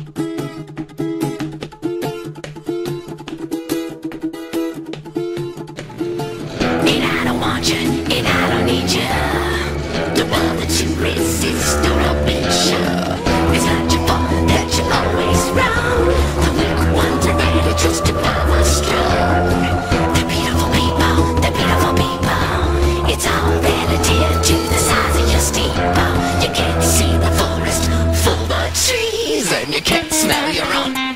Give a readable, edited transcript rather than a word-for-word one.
And I don't want you, and I don't need you. The one that you resist, don't help me show. It's not your fault that you're always wrong. The weak ones are there to trust to power strong. The beautiful people, the beautiful people. It's all relative to the size of your steeple. You can't see the forest full of trees, and you can't smell your own.